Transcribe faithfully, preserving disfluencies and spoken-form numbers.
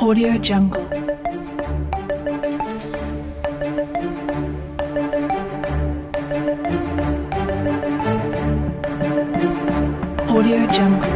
AudioJungle. AudioJungle.